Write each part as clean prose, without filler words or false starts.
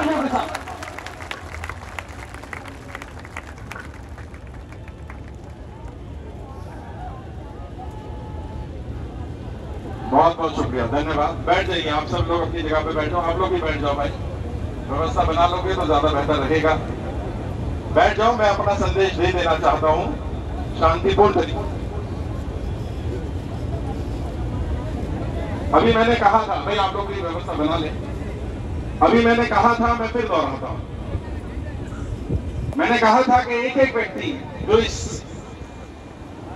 बहुत बहुत शुक्रिया, धन्यवाद। बैठ जाइए आप सब लोग, अपनी जगह पे बैठो। आप लोग भी बैठ जाओ भाई, व्यवस्था बना लोगे तो ज्यादा बेहतर रहेगा। बैठ जाओ, मैं अपना संदेश दे देना चाहता हूँ शांतिपूर्ण तरीके। अभी मैंने कहा था भाई आप लोग की व्यवस्था बना ले। अभी मैंने कहा था, मैं फिर दोहराता हूं, मैंने कहा था कि एक एक व्यक्ति जो इस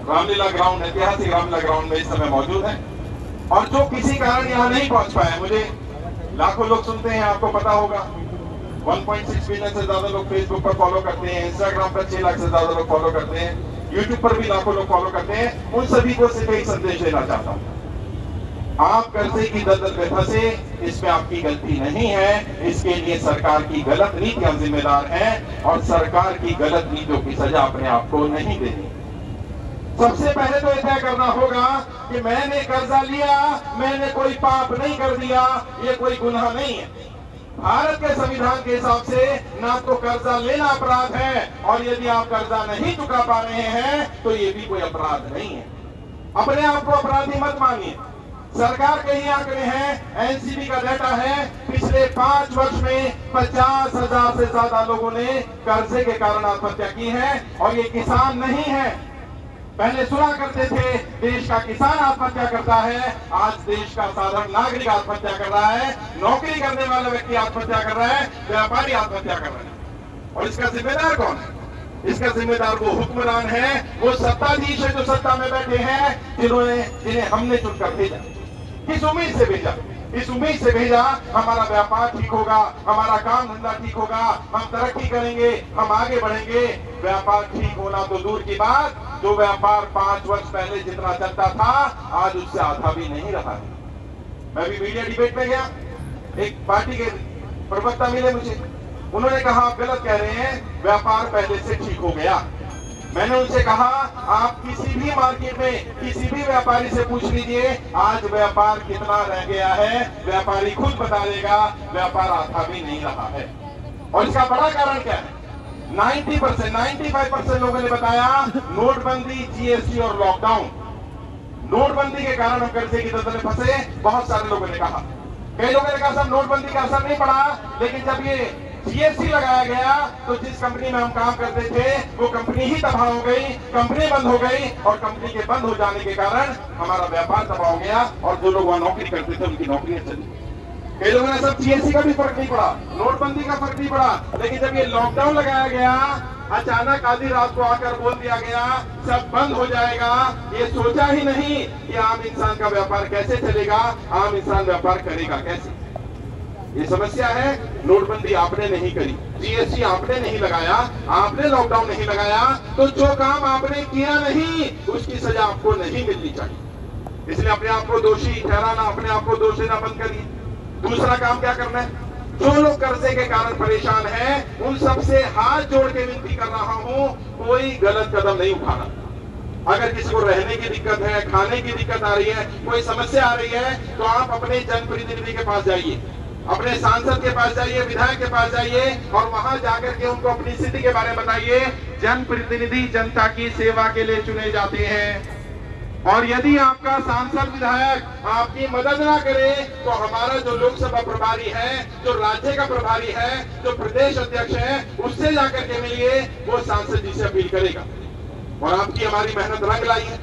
रामलीला ग्राउंड, ऐतिहासिक रामलीला ग्राउंड में इस समय मौजूद है और जो किसी कारण यहाँ नहीं पहुंच पाए, मुझे लाखों लोग सुनते हैं, आपको पता होगा 1.6 मिलियन से ज्यादा लोग फेसबुक पर फॉलो करते हैं, इंस्टाग्राम पर 6 लाख से ज्यादा लोग फॉलो करते हैं, यूट्यूब पर भी लाखों लोग फॉलो करते हैं। उन सभी को सिर्फ एक संदेश देना चाहता हूँ, आप कर्जे की दलदल में फंसे, इसमें आपकी गलती नहीं है, इसके लिए सरकार की गलत नीतियां जिम्मेदार हैं और सरकार की गलत नीतियों की सजा अपने आप को नहीं देनी। सबसे पहले तो यह तय करना होगा कि मैंने कर्जा लिया, मैंने कोई पाप नहीं कर दिया, ये कोई गुनाह नहीं है। भारत के संविधान के हिसाब से ना तो कर्जा लेना अपराध है और यदि आप कर्जा नहीं चुका पा रहे हैं तो ये भी कोई अपराध नहीं है। अपने आप को अपराधी मत मानिए। सरकार के ही आंकड़े हैं, एनसीबी का डाटा है, पिछले 5 वर्ष में 50,000 से ज्यादा लोगों ने कर्जे के कारण आत्महत्या की है और ये किसान नहीं है। पहले सुना करते थे देश का किसान आत्महत्या करता है, आज देश का साधारण नागरिक आत्महत्या कर रहा है, नौकरी करने वाला व्यक्ति आत्महत्या कर रहा है, व्यापारी आत्महत्या कर रहा है। और इसका जिम्मेदार कौन है? इसका जिम्मेदार वो हुक्मरान है, वो सत्ताधीश है जो सत्ता में बैठे हैं, जिन्हें हमने चुनकर भेजा, इस उम्मीद से भेजा, इस उम्मीद से भेजा हमारा व्यापार ठीक होगा, हमारा काम धंधा ठीक होगा, हम तरक्की करेंगे, हम आगे बढ़ेंगे। व्यापार ठीक होना तो दूर की बात, जो व्यापार 5 वर्ष पहले जितना चलता था आज उससे आधा भी नहीं रहा है। मैं भी मीडिया डिबेट में गया, एक पार्टी के प्रवक्ता मिले मुझे, उन्होंने कहा आप गलत कह रहे हैं, व्यापार पहले से ठीक हो गया। मैंने उनसे कहा आप किसी भी मार्केट में किसी भी व्यापारी से पूछ लीजिए आज व्यापार कितना रह गया है, व्यापारी खुद बता देगा व्यापार आधा भी नहीं रहा है। और इसका बड़ा कारण क्या है? 95% लोगों ने बताया नोटबंदी, जीएसटी और लॉकडाउन। नोटबंदी के कारण हम कर्जे की दलदल में फंसे, बहुत सारे लोगों ने कहा। कई लोगों ने कहा सब नोटबंदी का असर नहीं पड़ा, लेकिन जब ये जीएसटी लगाया गया तो जिस कंपनी में हम काम करते थे वो कंपनी ही तबाह हो गई, कंपनी बंद हो गई और कंपनी के बंद हो जाने के कारण हमारा व्यापार तबाह हो गया और जो लोग वहाँ नौकरी करते थे उनकी नौकरियां चली। कई लोगों ने सब जीएसटी का भी फर्क नहीं पड़ा, नोटबंदी का फर्क नहीं पड़ा, लेकिन जब ये लॉकडाउन लगाया गया अचानक आधी रात को आकर बोल दिया गया सब बंद हो जाएगा, ये सोचा ही नहीं कि आम इंसान का व्यापार कैसे चलेगा, आम इंसान व्यापार करेगा कैसे। ये समस्या है। नोटबंदी आपने नहीं करी, जीएसटी आपने नहीं लगाया, आपने लॉकडाउन नहीं लगाया, तो जो काम आपने किया नहीं उसकी सजा आपको नहीं मिलनी चाहिए। इसलिए अपने आप को दोषी ठहराना, अपने आप को दोष देना बंद करिए। दूसरा काम क्या करना है? जो लोग कर्जे के कारण परेशान हैं उन सबसे हाथ जोड़ के विनती कर रहा हूँ, कोई गलत कदम नहीं उठाना। अगर किसी को रहने की दिक्कत है, खाने की दिक्कत आ रही है, कोई समस्या आ रही है तो आप अपने जनप्रतिनिधि के पास जाइए, अपने सांसद के पास जाइए, विधायक के पास जाइए और वहां जाकर के उनको अपनी स्थिति के बारे में बताइए। जनप्रतिनिधि जनता की सेवा के लिए चुने जाते हैं और यदि आपका सांसद विधायक आपकी मदद ना करे तो हमारा जो लोकसभा प्रभारी है, जो राज्य का प्रभारी है, जो प्रदेश अध्यक्ष है, उससे जाकर के मिलिए, वो सांसद जी से अपील करेगा। और आपकी हमारी मेहनत रंग लाई है।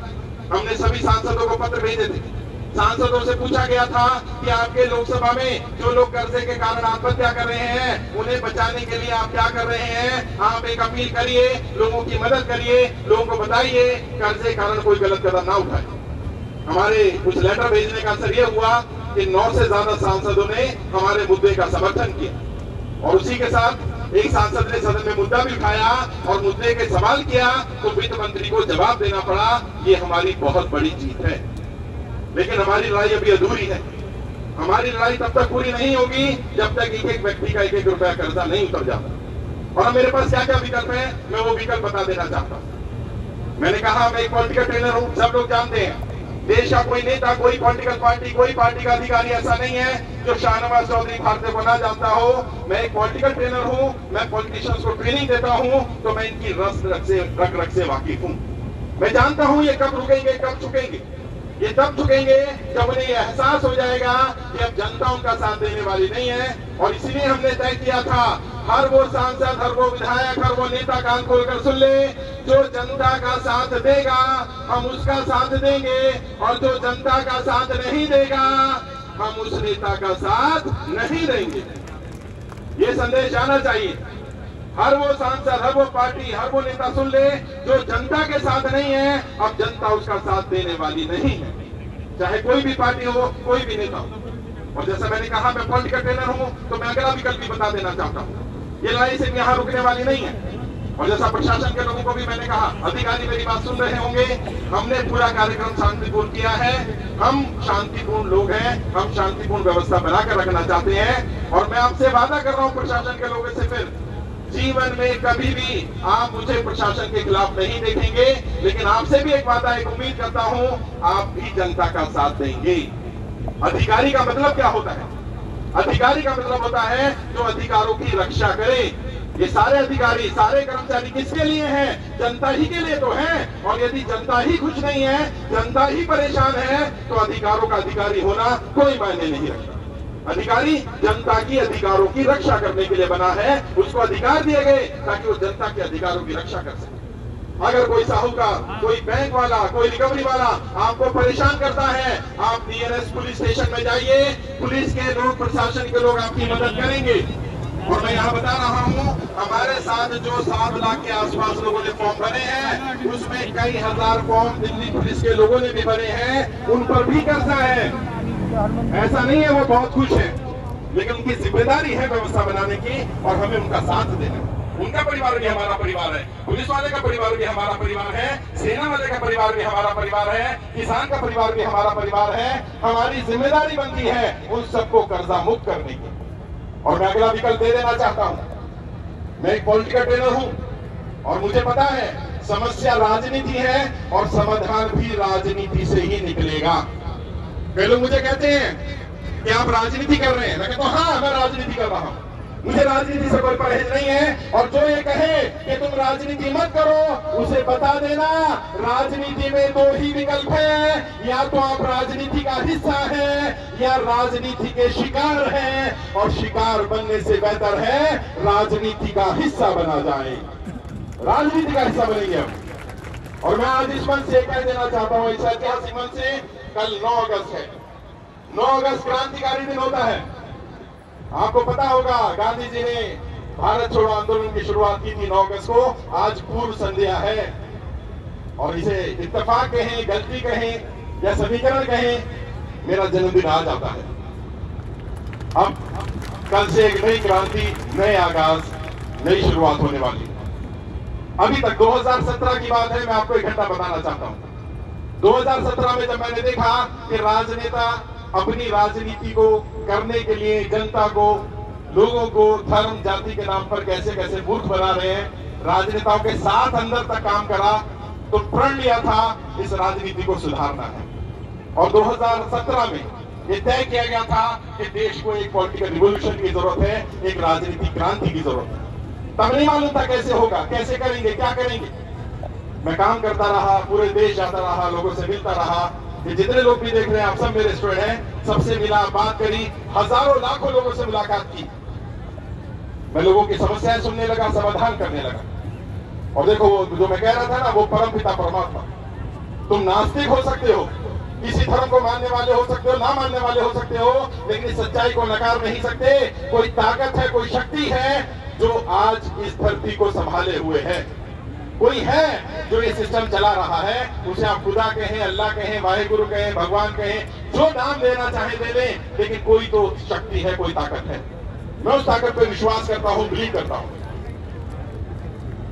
हमने सभी सांसदों को पत्र भेजे थे, सांसदों से पूछा गया था कि आपके लोकसभा में जो लोग कर्जे के कारण आत्महत्या कर रहे हैं उन्हें बचाने के लिए आप क्या कर रहे हैं, आप एक अपील करिए, लोगों की मदद करिए, लोगों को बताइए कर्जे के कारण कोई गलत कदम ना उठाए। हमारे कुछ लेटर भेजने का असर यह हुआ कि 9 से ज्यादा सांसदों ने हमारे मुद्दे का समर्थन किया और उसी के साथ एक सांसद ने सदन में मुद्दा भी उठाया और मुद्दे के सवाल किया तो वित्त मंत्री को जवाब देना पड़ा। ये हमारी बहुत बड़ी जीत है, लेकिन हमारी लड़ाई अभी अधूरी है। हमारी लड़ाई तब तक पूरी नहीं होगी जब तक एक एक व्यक्ति का 1-1 रुपया कर्जा नहीं उतर जाता। और मेरे पास क्या क्या विकल्प है, मैं वो विकल्प बता देना चाहता हूँ। मैंने कहा मैं एक पॉलिटिकल ट्रेनर हूँ, सब लोग जानते हैं, देश का कोई नेता, कोई पॉलिटिकल पार्टी, कोई पार्टी का अधिकारी ऐसा नहीं है जो शाहनवाज चौधरी भारतीय को ना जानता हो। मैं एक पॉलिटिकल ट्रेनर हूं, मैं पॉलिटिशियंस को ट्रेनिंग देता हूं, तो मैं इनकी रख रख से वाकिफ हूं। मैं जानता हूं ये कब रुकेंगे, कब चुकेंगे। ये तब चुकेंगे जब उन्हें ये एहसास हो जाएगा कि अब जनता उनका साथ देने वाली नहीं है। और इसीलिए हमने तय किया था, हर वो सांसद, हर वो विधायक, हर वो नेता कान खोल कर सुन ले, जो जनता का साथ देगा हम उसका साथ देंगे, और जो जनता का साथ नहीं देगा हम उस नेता का साथ नहीं देंगे। ये संदेश आना चाहिए। हर वो सांसद, हर वो पार्टी, हर वो नेता सुन ले जो जनता के साथ नहीं है, अब जनता उसका साथ देने वाली नहीं है, चाहे कोई भी पार्टी हो, कोई भी नेता हो। और जैसा मैंने कहा, मैं पॉलिटिकल ट्रेनर हूँ, तो मैं अगला विकल्प भी बता देना चाहता हूँ। ये लड़ाई सिर्फ यहाँ रुकने वाली नहीं है। और जैसा प्रशासन के लोगों को भी मैंने कहा, अधिकारी मेरी बात सुन रहे होंगे, हमने पूरा कार्यक्रम शांतिपूर्ण किया है। हम शांतिपूर्ण लोग हैं, हम शांतिपूर्ण व्यवस्था बनाकर रखना चाहते हैं। और मैं आपसे वादा कर रहा हूँ प्रशासन के लोगों से, फिर जीवन में कभी भी आप मुझे प्रशासन के खिलाफ नहीं देखेंगे, लेकिन आपसे भी एक वादा, एक उम्मीद करता हूँ, आप भी जनता का साथ देंगे। अधिकारी का मतलब क्या होता है? अधिकारी का मतलब होता है जो अधिकारों की रक्षा करे। ये सारे अधिकारी, सारे कर्मचारी किसके लिए हैं? जनता ही के लिए तो हैं। और यदि जनता ही खुश नहीं है, जनता ही परेशान है, तो अधिकारों का अधिकारी होना कोई मायने नहीं रखता। अधिकारी जनता की अधिकारों की रक्षा करने के लिए बना है। उसको अधिकार दिए गए ताकि वो जनता के अधिकारों की रक्षा कर सके। अगर कोई साहूकार, कोई बैंक वाला, कोई रिकवरी वाला आपको परेशान करता है, आप नियरेस्ट पुलिस स्टेशन में जाइए, पुलिस के लोग, प्रशासन के लोग आपकी मदद करेंगे। और मैं यहाँ बता रहा हूँ, हमारे साथ जो 7 लाख के आसपास लोगों ने फॉर्म भरे हैं, उसमें कई हजार फॉर्म दिल्ली पुलिस के लोगों ने भी भरे हैं। उन पर भी कर्जा है। ऐसा नहीं है वो बहुत खुश है, लेकिन उनकी जिम्मेदारी है व्यवस्था बनाने की, और हमें उनका साथ देना। उनका परिवार भी हमारा परिवार है, पुलिस वाले का परिवार भी हमारा परिवार है, सेना वाले का परिवार भी हमारा परिवार है, किसान का परिवार भी हमारा परिवार है। हमारी जिम्मेदारी बनती है उन सबको कर्जा मुक्त करने की। और मैं अगला विकल्प दे देना चाहता हूँ। मैं एक पॉलिटिकल ट्रेनर हूँ, और मुझे पता है समस्या राजनीति है, और समाधान भी राजनीति से ही निकलेगा। कई लोग मुझे कहते हैं कि आप राजनीति कर रहे हैं। मैं कहता हूँ हाँ, मैं राजनीति कर रहा हूँ, मुझे राजनीति से कोई परहेज नहीं है। और जो ये कहे कि तुम राजनीति मत करो, उसे बता देना राजनीति में 2 ही विकल्प है, या तो आप राजनीति का हिस्सा है, या राजनीति के शिकार हैं। और शिकार बनने से बेहतर है राजनीति का हिस्सा बना जाए। राजनीति का हिस्सा बनेंगे हम। और मैं आज इस मंच से कह देना चाहता हूँ, इस ऐतिहासिक मंच से, कल 9 अगस्त है। 9 अगस्त क्रांतिकारी दिन होता है। आपको पता होगा गांधी जी ने भारत छोड़ो आंदोलन की शुरुआत की थी 9 अगस्त को। आज पूर्व संध्या है, और इसे इत्तेफाक कहें, गलती कहें, या समीकरण कहें, मेरा जन्मदिन आज आता है। अब कल से एक नई क्रांति, नए आगाज, नई शुरुआत होने वाली है। अभी तक 2017 की बात है, मैं आपको एक घटना बताना चाहता हूँ। 2017 में जब मैंने देखा कि राजनेता अपनी राजनीति को करने के लिए जनता को, लोगों को धर्म, जाति के नाम पर कैसे कैसे मूर्ख बना रहे हैं, राजनेताओं के साथ अंदर तक काम करा, तो प्रण लिया था इस राजनीति को सुधारना है। और 2017 में ये तय किया गया था कि देश को एक पॉलिटिकल रिवोल्यूशन की जरूरत है, एक राजनीतिक क्रांति की जरूरत है। तब नहीं मालूम था कैसे होगा, कैसे करेंगे, क्या करेंगे। मैं काम करता रहा, पूरे देश जाता रहा, लोगों से मिलता रहा। ये जितने लोग भी देख रहे हैं आप सब मेरे स्टूडेंट हैं। सबसे मिला, बात करी, हजारों लाखों लोगों से मुलाकात की। मैं लोगों की समस्याएं सुनने लगा, समाधान करने लगा। और देखो, वो जो मैं कह रहा था ना, वो परम पिता परमात्मा। तुम नास्तिक हो सकते हो, किसी धर्म को मानने वाले हो सकते हो, ना मानने वाले हो सकते हो, लेकिन इस सच्चाई को नकार नहीं सकते। कोई ताकत है, कोई शक्ति है जो आज इस धरती को संभाले हुए है। कोई है जो ये सिस्टम चला रहा है। उसे आप खुदा कहें, अल्लाह कहें, वाहेगुरु कहें, भगवान कहें, जो नाम लेना चाहे ले लें, लेकिन कोई तो शक्ति है, कोई ताकत है। मैं उस ताकत पर विश्वास करता हूं, बिलीव करता हूं।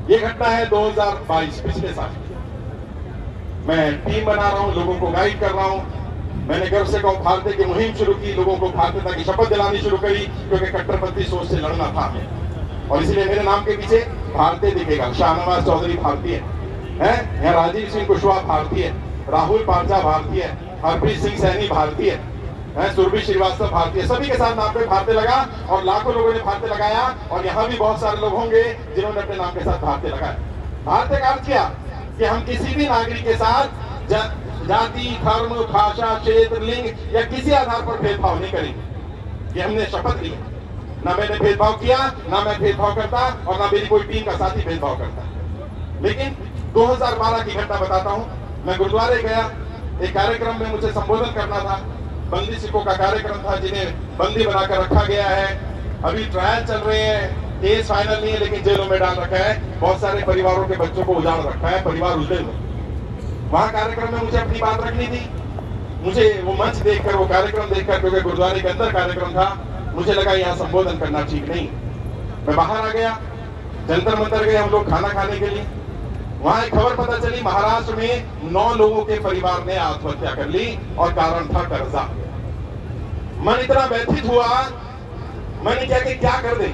ये घटना है 2022, पिछले साल। मैं टीम बना रहा हूं, लोगों को गाइड कर रहा हूं। मैंने गर्व से कहूं, भारतीय की मुहिम शुरू की, लोगों को भारतीयता की शपथ दिलानी शुरू करी, क्योंकि कट्टरपंथी सोच से लड़ना था। और इसलिए मेरे नाम के पीछे भारतीय दिखेगा। शाहनवाज चौधरी भारतीय है, राजीव सिंह कुशवाहा भारतीय है, राहुल पांचा भारतीय है, हरप्रीत सिंह सैनी भारतीय है, सुरभि श्रीवास्तव भारतीय, सभी के साथ नाम पे भारतीय लगा और लाखों लोगों ने भारतीय लगाया। और यहाँ भी बहुत सारे लोग होंगे जिन्होंने अपने नाम के साथ भारतीय लगाया। भारतीय का अर्थ किया कि हम किसी भी नागरिक के साथ जाति, धर्म, भाषा, क्षेत्र, लिंग या किसी आधार पर भेदभाव नहीं करेंगे। ये हमने शपथ ली। ना मैंने भेदभाव किया, ना मैं भेदभाव करता और ना मेरी कोई टीम का साथी भेदभाव करता। लेकिन 2012 की घटना बताता हूँ। मैं गुरुद्वारे गया, एक कार्यक्रम में मुझे संबोधन करना था, बंदी सिखों का कार्यक्रम था जिन्हें बंदी बनाकर रखा गया है, अभी ट्रायल चल रहे हैं, केस फाइनल नहीं है लेकिन जेलों में डाल रखा है, बहुत सारे परिवारों के बच्चों को उजाड़ रखा है, परिवार उजड़े में। वहाँ कार्यक्रम में मुझे अपनी बात रखनी थी। मुझे वो मंच देखकर, वो कार्यक्रम देखकर, क्योंकि गुरुद्वारे के अंदर कार्यक्रम था, मुझे लगा यहाँ संबोधन करना ठीक नहीं। मैं बाहर आ गया, जंतर मंतर गए हम लोग खाना खाने के लिए। वहाँ एक खबर पता चली, महाराष्ट्र में 9 लोगों के परिवार ने आत्महत्या कर ली और कारण था कर्जा। मन इतना व्यथित हुआ, मैंने क्या कि क्या कर दे,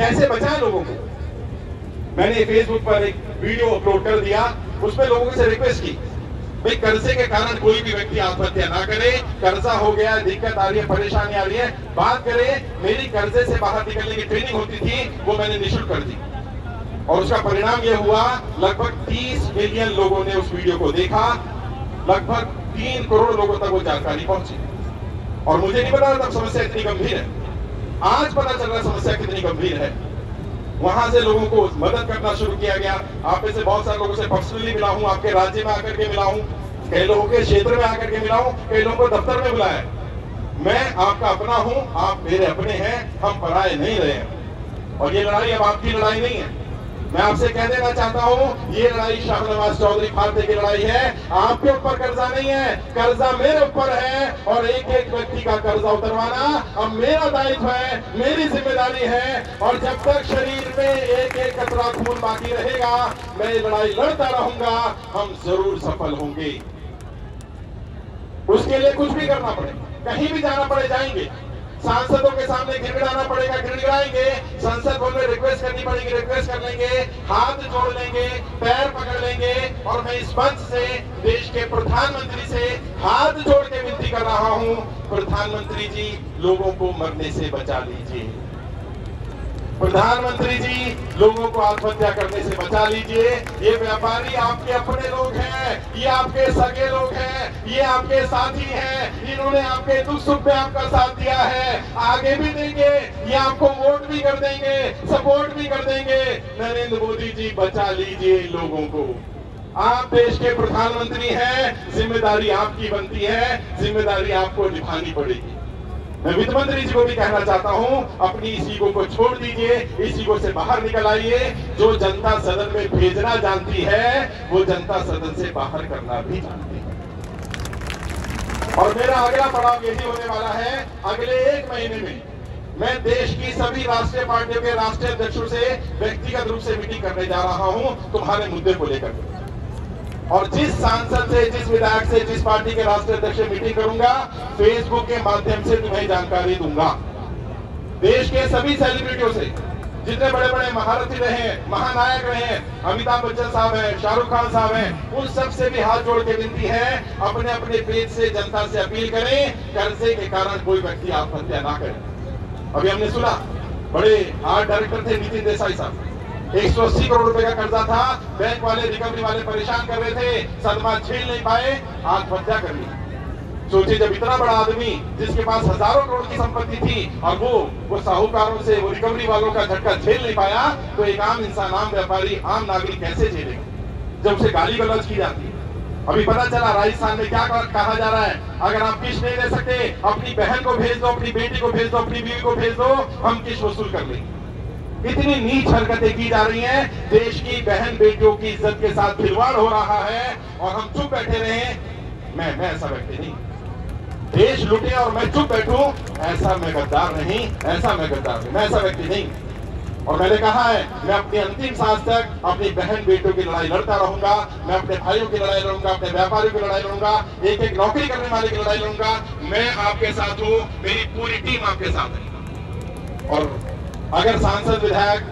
कैसे बचाए लोगों को। मैंने फेसबुक पर एक वीडियो अपलोड कर दिया, उसमें लोगों से रिक्वेस्ट की भाई कर्जे के कारण कोई भी व्यक्ति आत्महत्या ना करे, कर्जा हो गया, दिक्कत आ रही है, परेशानी आ रही है, बात करे। मेरी कर्जे से बाहर निकलने की ट्रेनिंग होती थी, वो मैंने निःशुल्क कर दी और उसका परिणाम ये हुआ लगभग 30 मिलियन लोगों ने उस वीडियो को देखा, लगभग 3 करोड़ लोगों तक वो जानकारी पहुंची। और मुझे नहीं पता था समस्या इतनी गंभीर है, आज पता चल रहा समस्या कितनी गंभीर है। वहां से लोगों को मदद करना शुरू किया गया। आप में से बहुत सारे लोगों से पर्सनली मिला हूं, आपके राज्य में आकर के मिला हूं, कई लोगों के क्षेत्र में आकर के मिला हूं, कई लोगों को दफ्तर में बुलाया। मैं आपका अपना हूं, आप मेरे अपने हैं, हम पराए नहीं रहे हैं। और ये लड़ाई अब आपकी लड़ाई नहीं है। मैं आपसे कह देना चाहता हूँ, ये लड़ाई शाहनवाज चौधरी भारतीय की लड़ाई है। आपके ऊपर कर्जा नहीं है, कर्जा मेरे ऊपर है और एक एक व्यक्ति का कर्जा उतरवाना अब मेरा दायित्व है, मेरी जिम्मेदारी है। और जब तक शरीर में एक एक कतरा खून बाकी रहेगा, मैं ये लड़ाई लड़ता रहूंगा, हम जरूर सफल होंगे। उसके लिए कुछ भी करना पड़े, कहीं भी जाना पड़े जाएंगे, सांसदों के सामने गिड़गिड़ाना पड़ेगा गिड़गिड़ाएंगे, संसद भवन में रिक्वेस्ट करनी पड़ेगी रिक्वेस्ट कर लेंगे, हाथ जोड़ लेंगे, पैर पकड़ लेंगे। और मैं इस मंच से देश के प्रधानमंत्री से हाथ जोड़ के विनती कर रहा हूं, प्रधानमंत्री जी लोगों को मरने से बचा लीजिए, प्रधानमंत्री जी लोगों को आत्महत्या करने से बचा लीजिए। ये व्यापारी आपके अपने लोग हैं, ये आपके सगे लोग हैं, ये आपके साथी हैं, इन्होंने आपके दुख सुख में आपका साथ दिया है, आगे भी देंगे, ये आपको वोट भी कर देंगे, सपोर्ट भी कर देंगे। नरेंद्र मोदी जी बचा लीजिए लोगों को, आप देश के प्रधानमंत्री हैं, जिम्मेदारी आपकी बनती है, जिम्मेदारी आपको निभानी पड़ेगी। मैं वित्त मंत्री जी को भी कहना चाहता हूं, अपनी इस ईगो को छोड़ दीजिए, इस ईगो से बाहर निकल आइए। जो जनता सदन में भेजना जानती है, वो जनता सदन से बाहर करना भी जानती है। और मेरा अगला पड़ाव यही होने वाला है, अगले 1 महीने में मैं देश की सभी राष्ट्रीय पार्टियों के राष्ट्रीय अध्यक्षों से व्यक्तिगत रूप से मीटिंग करने जा रहा हूँ, तुम्हारे मुद्दे को लेकर। और जिस सांसद से, जिस विधायक से, जिस पार्टी के राष्ट्रीय अध्यक्ष से मीटिंग करूंगा, फेसबुक के माध्यम से तुम्हें जानकारी दूंगा। देश के सभी सेलिब्रिटियों से, जितने बड़े बड़े महारथी रहे हैं, महानायक रहे हैं, अमिताभ बच्चन साहब हैं, शाहरुख खान साहब हैं, उन सब से भी हाथ जोड़ के विनती है, अपने अपने पेज से जनता से अपील करें, कर्जे के कारण कोई व्यक्ति आत्महत्या ना करे। अभी हमने सुना बड़े आर्ट डायरेक्टर थे नितिन देसाई साहब, 180 करोड़ रुपए का कर्जा था, बैंक वाले, रिकवरी वाले परेशान कर रहे थे, सदमा झेल नहीं पाए, आत्महत्या कर ली। सोचिए जब इतना बड़ा आदमी जिसके पास हजारों करोड़ की संपत्ति थी और वो साहूकारों से, वो रिकवरी वालों का झटका झेल नहीं पाया, तो एक आम इंसान, आम व्यापारी, आम नागरिक कैसे झेलेगा जब उसे गाली गलौज की जाती है। अभी पता चला राजस्थान में क्या कहा जा रहा है, अगर आप किश्त नहीं दे सकते, अपनी बहन को भेज दो, अपनी बेटी को भेज दो, अपनी बीवी को भेज दो, हम किश्त वसूल कर लेंगे। इतनी नीच हरकतें की जा रही हैं, देश की बहन बेटियों की इज्जत के साथ खिलवाड़ हो रहा है और हम चुप बैठे रहे। मैं ऐसा व्यक्ति नहीं, देश लुटे और मैं चुप बैठूं, ऐसा मैं गद्दार नहीं, मैं ऐसा व्यक्ति नहीं। और मैंने कहा है, मैं अपनी अंतिम सांस तक अपनी बहन बेटियों की लड़ाई लड़ता रहूंगा, मैं अपने भाइयों की लड़ाई लड़ूंगा, अपने व्यापारियों की लड़ाई लड़ूंगा, एक एक नौकरी करने वाले की लड़ाई लड़ूंगा। मैं आपके साथ हूँ, मेरी पूरी टीम आपके साथ है। और अगर सांसद, विधायक,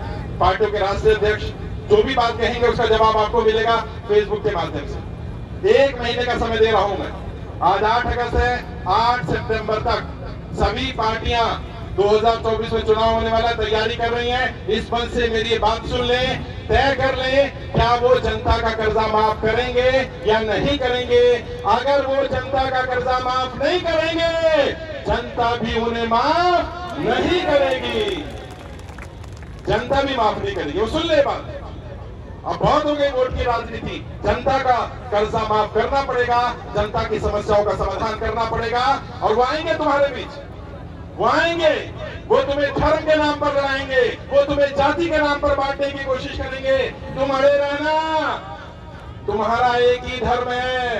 पार्टियों के राष्ट्रीय अध्यक्ष जो भी बात कहेंगे, उसका जवाब आपको मिलेगा फेसबुक के माध्यम से। 1 महीने का समय दे रहा हूं मैं, आज 8 अगस्त से 8 सितंबर तक सभी पार्टियां 2024 में चुनाव होने वाला तैयारी कर रही हैं। इस मंच से मेरी बात सुन लें, तय कर लें, क्या वो जनता का कर्जा माफ करेंगे या नहीं करेंगे। अगर वो जनता का कर्जा माफ नहीं करेंगे, जनता भी उन्हें माफ नहीं करेगी, जनता भी माफ नहीं करेगी। वो सुन ले बात, अब बहुत हो गई वोट की राजनीति। जनता का कर्जा माफ करना पड़ेगा, जनता की समस्याओं का समाधान करना पड़ेगा। और वो आएंगे तुम्हारे बीच, वो आएंगे, वो तुम्हें धर्म के नाम पर लड़ाएंगे, वो तुम्हें जाति के नाम पर बांटने की कोशिश करेंगे। तुम अड़े रहना, तुम्हारा एक ही धर्म है।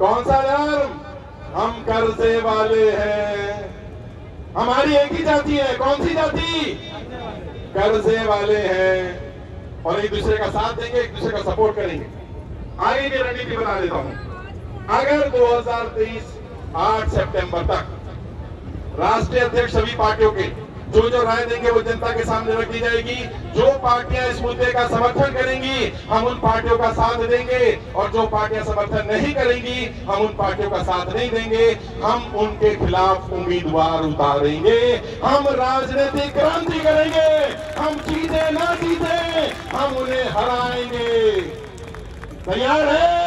कौन सा धर्म? हम कर्जे वाले हैं, हमारी एक ही जाति है। कौन सी जाति? कर्जे वाले हैं। और एक दूसरे का साथ देंगे, एक दूसरे का सपोर्ट करेंगे। आगे की रणनीति बना देता हूं। अगर 2023 8 सितंबर तक राष्ट्रीय अध्यक्ष सभी पार्टियों के जो जो राय देंगे वो जनता के सामने रखी जाएगी। जो पार्टियां इस मुद्दे का समर्थन करेंगी हम उन पार्टियों का साथ देंगे, और जो पार्टियां समर्थन नहीं करेंगी हम उन पार्टियों का साथ नहीं देंगे। हम उनके खिलाफ उम्मीदवार उतारेंगे, हम राजनीतिक क्रांति करेंगे, हम जीते ना जीते हम उन्हें हराएंगे। तैयार है?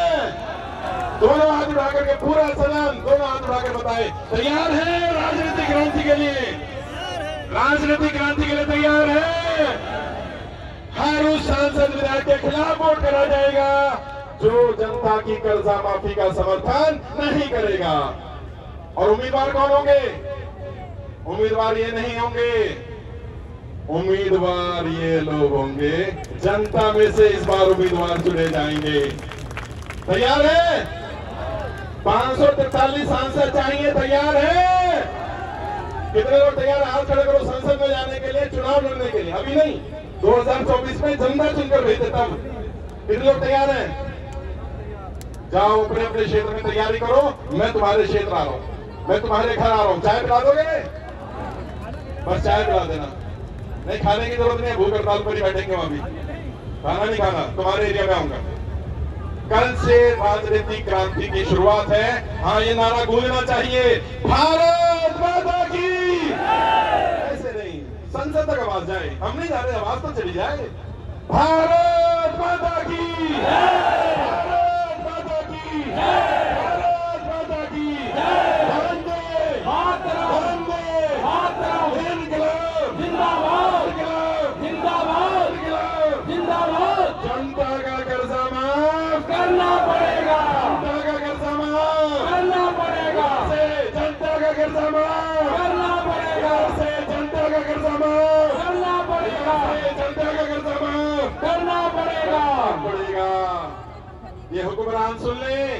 दोनों हाथ उठाकर के पूरा सदन दोनों हाथ उठाकर बताए, तैयार है राजनीतिक क्रांति के लिए? राजनीतिक क्रांति के लिए तैयार है? हर उस सांसद विधायक के खिलाफ वोट करा जाएगा जो जनता की कर्जा माफी का समर्थन नहीं करेगा। और उम्मीदवार कौन होंगे? उम्मीदवार ये नहीं होंगे, उम्मीदवार ये लोग होंगे, जनता में से इस बार उम्मीदवार चुने जाएंगे। तैयार है? 543 सांसद चाहिए, तैयार है? कितने लोग तैयार हैं? हाथ खड़े करो संसद में जाने के लिए, चुनाव लड़ने के लिए। अभी नहीं, 2024 में जनता चुनकर भेज देता हूं। कितने लोग तैयार हैं? जाओ अपने अपने क्षेत्र में तैयारी करो। मैं तुम्हारे क्षेत्र आ रहा हूं, मैं तुम्हारे घर आ रहा हूं। चाय पिला दोगे? बस चाय पिला देना, नहीं खाने की जरूरत नहीं है। भूख हड़ताल पर ही बैठेंगे, वहां भी खाना नहीं खाना, तुम्हारे एरिया में आऊंगा। कल से राजनीतिक क्रांति की शुरुआत है। हाँ, ये नारा गूंजना चाहिए, भारत माता की। ऐसे नहीं, संसद तक आवाज जाए, हम नहीं जा रहे, आवाज तो चली जाए, भारत माता की, भारत माता की, भारत माता की। वंदे मातरम, वंदे मातरम। जिंदाबाद, जिंदाबाद, जिंदाबाद, जिंदाबाद। जनता का कर्जा करना पड़ेगा, जनता का कर्जा माफ करना पड़ेगा, जनता का कर्जा माफ करना पड़ेगा, जनता का कर्जा माफ करना पड़ेगा, जनता का कर्जा माफ करना पड़ेगा, पड़ेगा। ये हुक्मरान सुन ले,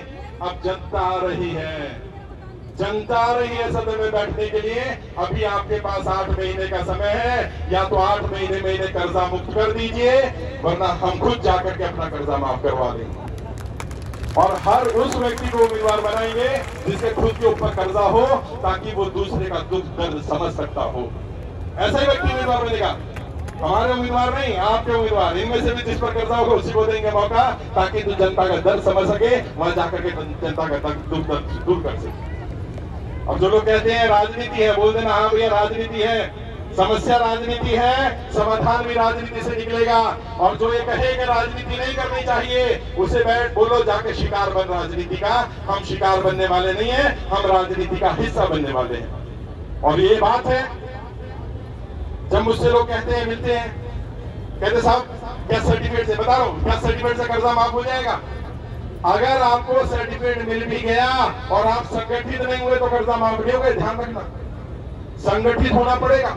अब जनता आ रही है, जनता आ रही है सदन में बैठने के लिए। अभी आपके पास 8 महीने का समय है, या तो 8 महीने कर्जा मुक्त कर दीजिए, वरना हम खुद जाकर के अपना कर्जा माफ करवा देंगे। और हर उस व्यक्ति को उम्मीदवार बनाएंगे जिसे खुद के ऊपर कर्जा हो, ताकि वो दूसरे का दुख दर्द समझ सकता हो। ऐसा ही व्यक्ति उम्मीदवार बनेगा, हमारे उम्मीदवार नहीं, आपके उम्मीदवार। इनमें से भी जिस पर कर्जा होगा उसी को देंगे मौका, ताकि तू जनता का दर्द समझ सके, वहां जाकर के जनता का दुख दर्द दूर कर सके। अब जो लोग कहते हैं राजनीति है, बोल देना हाँ भैया राजनीति है, समस्या राजनीति है, समाधान भी राजनीति से निकलेगा। और जो ये कहे कि राजनीति नहीं करनी चाहिए, उसे बैठ बोलो जाके शिकार बन राजनीति का। हम शिकार बनने वाले नहीं हैं, हम राजनीति का हिस्सा बनने वाले हैं। और ये बात है, जब मुझसे लोग कहते हैं, मिलते हैं, कहते साहब क्या सर्टिफिकेट से, बता रहा हूं, क्या सर्टिफिकेट से कर्जा माफ हो जाएगा? अगर आपको सर्टिफिकेट मिल भी गया और आप संगठित नहीं हुए तो कर्जा माफ नहीं होगा। ध्यान रखना, संगठित होना पड़ेगा।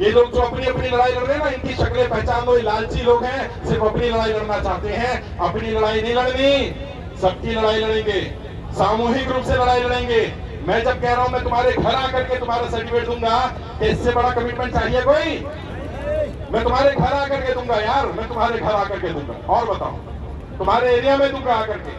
ये लोग जो अपनी अपनी लड़ाई लड़ रहे हैं ना, इनकी शक्लें पहचान दो, ये लालची लोग हैं, सिर्फ अपनी लड़ाई लड़ना चाहते हैं। अपनी लड़ाई नहीं लड़नी, सबकी लड़ाई लड़ेंगे, सामूहिक रूप से लड़ाई लड़ेंगे। मैं जब कह रहा हूं मैं तुम्हारे घर आकर के तुम्हारा सर्टिफिकेट दूंगा, इससे बड़ा कमिटमेंट चाहिए कोई? मैं तुम्हारे घर आकर के दूंगा यार, मैं तुम्हारे घर आकर के दूंगा। और बताओ, तुम्हारे एरिया में दूंगा आकर के।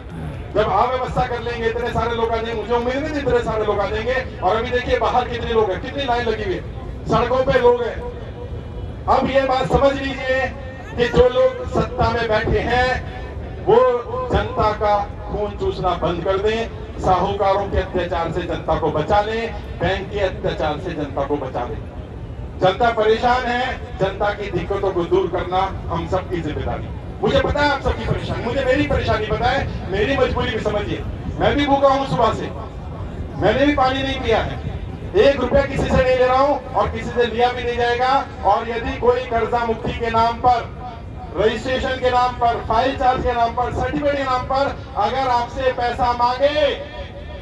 जब अव्यवस्था कर लेंगे, इतने सारे लोग आ जाएंगे, मुझे उम्मीद नहीं इतने सारे लोग आ जाएंगे। और अभी देखिए बाहर कितने लोग हैं, कितनी लाइन लगी हुई है, सड़कों पे लोग हैं। अब ये बात समझ लीजिए कि जो लोग सत्ता में बैठे हैं वो जनता का खून चूसना बंद कर दें, साहूकारों के अत्याचार से जनता को बचा ले, बैंक के अत्याचार से जनता को बचा ले। जनता परेशान है, जनता की दिक्कतों को दूर करना हम सबकी जिम्मेदारी। मुझे पता है आप सबकी परेशानी, मुझे मेरी परेशानी पता है, मेरी मजबूरी भी समझिए। मैं भी भूखा हूँ सुबह से, मैंने भी पानी नहीं पिया है, एक रुपया किसी से नहीं ले रहा हूँ और किसी से लिया भी नहीं जाएगा। और यदि कोई कर्जा मुक्ति के नाम पर, रजिस्ट्रेशन के नाम पर, फाइल चार्ज के नाम पर, सर्टिफिकेट के नाम पर अगर आपसे पैसा मांगे,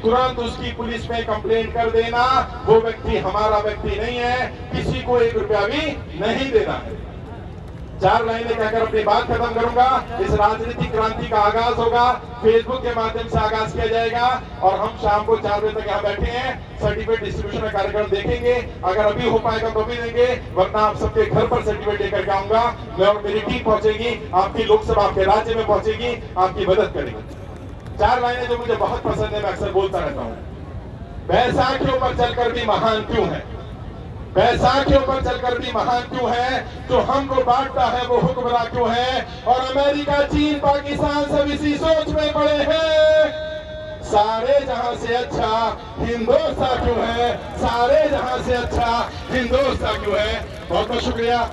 तुरंत उसकी पुलिस में कंप्लेंट कर देना। वो व्यक्ति हमारा व्यक्ति नहीं है, किसी को एक रुपया भी नहीं देना है। चार लाइनें कहकर अपनी बात खत्म करूंगा। इस राजनीतिक क्रांति का आगाज होगा, फेसबुक के माध्यम से आगाज किया जाएगा और हम शाम को 4 बजे तक यहाँ बैठे हैं। सर्टिफिकेट डिस्ट्रीब्यूशन का कार्यक्रम देखेंगे, अगर अभी हो पाएगा तो अभी देंगे, वरना आप सबके घर पर सर्टिफिकेट लेकर के आऊंगा। मैं और मेरी टीम पहुंचेगी, आपकी लोकसभा आपके राज्य में पहुंचेगी, आपकी मदद करेगी। 4 लाइनें जो मुझे बहुत पसंद है, मैं अक्सर बोलता रहता हूँ। बैसाखियों पर चलकर भी महान क्यों है, बैसाखियों पर चलकर भी महान क्यों है, जो हमको बांटता है वो हुक्मरां क्यों है। और अमेरिका, चीन, पाकिस्तान सब इसी सोच में पड़े हैं, सारे जहां से अच्छा हिंदुस्तान क्यों है, सारे जहां से अच्छा हिंदुस्तान क्यों है। बहुत बहुत शुक्रिया।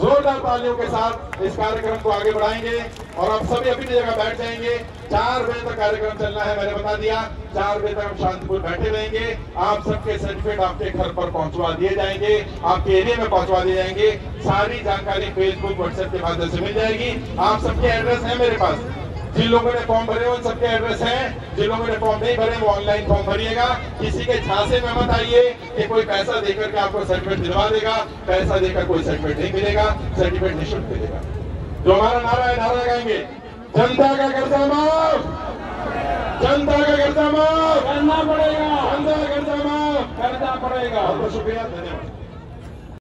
जोरदार तालियों के साथ इस कार्यक्रम को आगे बढ़ाएंगे और आप सभी अपनी जगह बैठ जाएंगे। 4 बजे तक कार्यक्रम चलना है, मैंने बता दिया। 4 बजे तक हम शांतिपूर्वक बैठे रहेंगे। आप सबके सर्टिफिकेट आपके घर पर पहुंचवा दिए जाएंगे, आपके एरिया में पहुंचवा दिए जाएंगे। सारी जानकारी फेसबुक, व्हाट्सएप के माध्यम से मिल जाएगी। आप सबके एड्रेस है मेरे पास, जिन लोगों ने फॉर्म भरे उन सबके एड्रेस है, जिन लोगों ने फॉर्म नहीं भरे वो ऑनलाइन फॉर्म भरिएगा। किसी के झांसे में मत आइए कि कोई पैसा देकर के आपको सर्टिफिकेट दिलवा देगा, पैसा देकर कोई सर्टिफिकेट नहीं मिलेगा, सर्टिफिकेट निःशुल्क मिलेगा। जो हमारा नारा है, नारा लगाएंगे, जनता का कर्जा माफ, जनता का कर्जा माफ करना पड़ेगा, जनता का कर्जा माफ करना पड़ेगा। बहुत बहुत शुक्रिया, धन्यवाद।